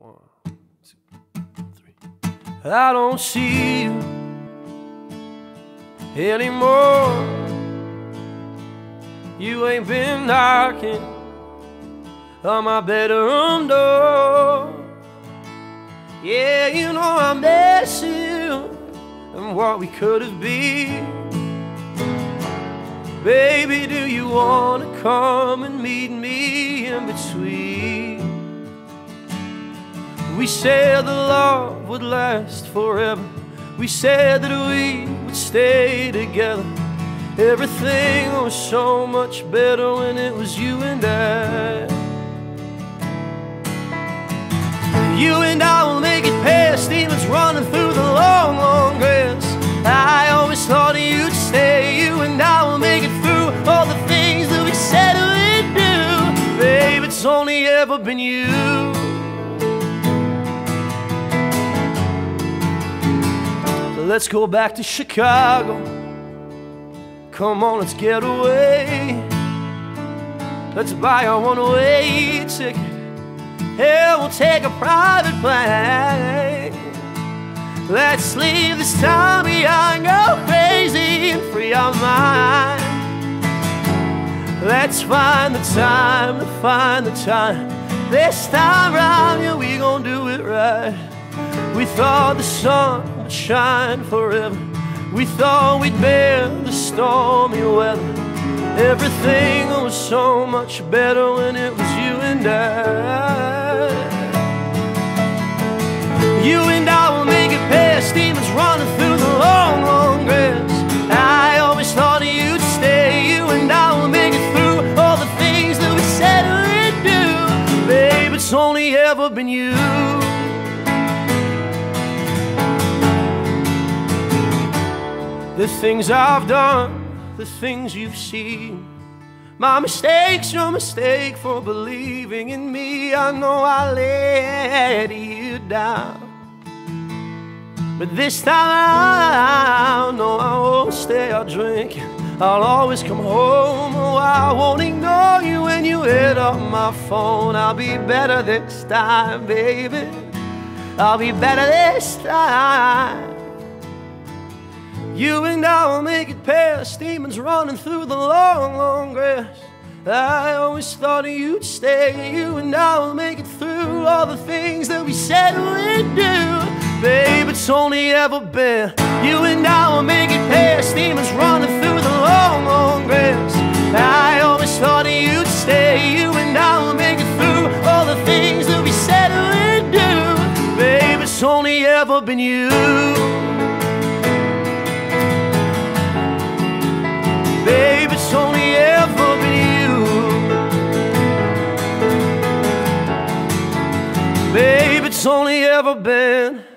1, 2, 3. I don't see you anymore. You ain't been knocking on my bedroom door. Yeah, you know I miss you and what we could have been. Baby, do you want to come and meet me in between? We said the love would last forever. We said that we would stay together. Everything was so much better when it was you and I. You and I will make it past demons running through the long, long grass. I always thought you'd stay. You and I will make it through all the things that we said we'd do. Babe, it's only ever been you. Let's go back to Chicago. Come on, let's get away. Let's buy a one-way ticket. Hell, we'll take a private plane. Let's leave this time behind, go crazy and free our mind. Let's find the time to find the time. This time round, yeah, we gon' do it right. We thought the sun shine forever. We thought we'd bear the stormy weather. Everything was so much better when it was you and I. You and I will make it past demons running through the long, long grass. I always thought you'd stay. You and I will make it through all the things that we said we'd do. Babe, it's only ever been you. The things I've done, the things you've seen. My mistake's your mistake for believing in me. I know I let you down, but this time I know I won't stay out drinking. I'll always come home. Oh, I won't ignore you when you hit up my phone. I'll be better this time, baby. I'll be better this time. You and I will make it past demons running through the long, long grass. I always thought you'd stay. You and I will make it through all the things that we said we'd do. Babe, it's only ever been you and I will make it past demons running through the long, long grass. I always thought you'd stay. You and I will make it through all the things that we said we'd do. Babe, it's only ever been you. Babe, it's only ever been you. Babe, it's only ever been